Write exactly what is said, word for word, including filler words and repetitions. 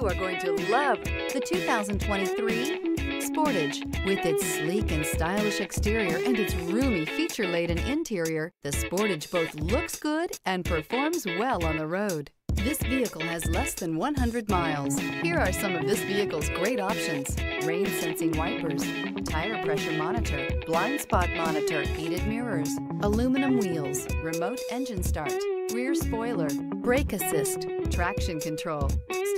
You are going to love the two thousand twenty-three Sportage. With its sleek and stylish exterior and its roomy feature-laden interior, the Sportage both looks good and performs well on the road. This vehicle has less than one hundred miles. Here are some of this vehicle's great options: rain sensing wipers, tire pressure monitor, blind spot monitor, heated mirrors, aluminum wheels, remote engine start, rear spoiler, brake assist, traction control,